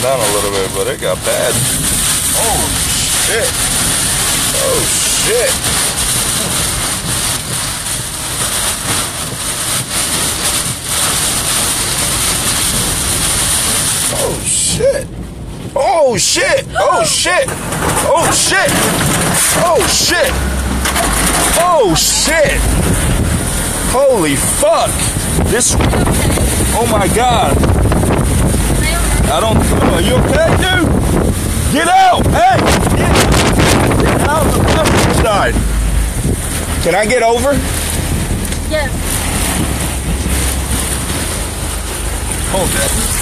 calmed down a little bit, but it got bad. Oh, shit. Oh, shit. Oh, shit. Oh, shit. Oh, shit. Oh, shit. Oh, shit. Oh, shit. Holy fuck. This... Oh, my God. I don't... Are you okay, dude? Get out! Hey! Get out the fucking side. Can I get over? Yes. Hold that.